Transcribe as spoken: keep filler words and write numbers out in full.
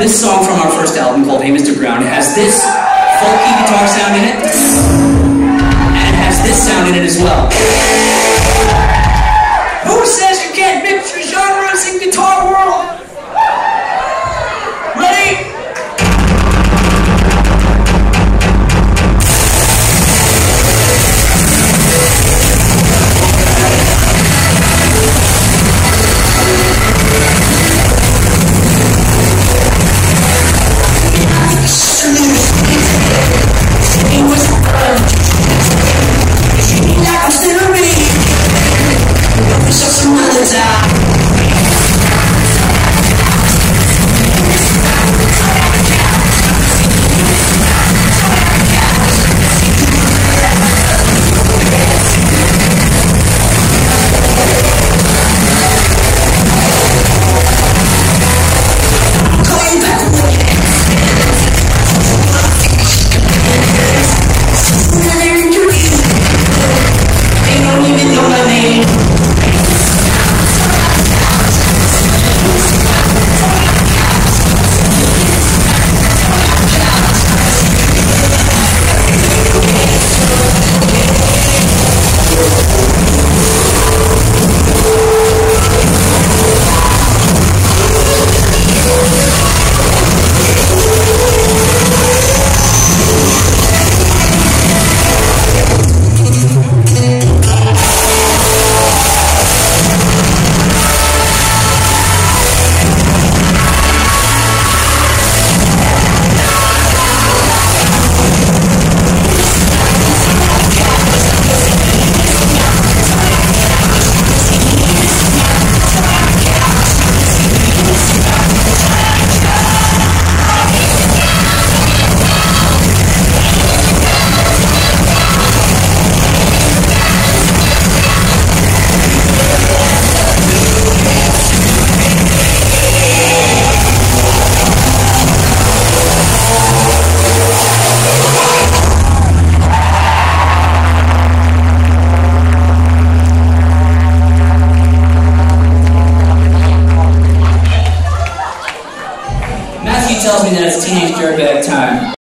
This song from our first album called Hey Mister Brown has this funky guitar sound in it, and it has this sound in it as well.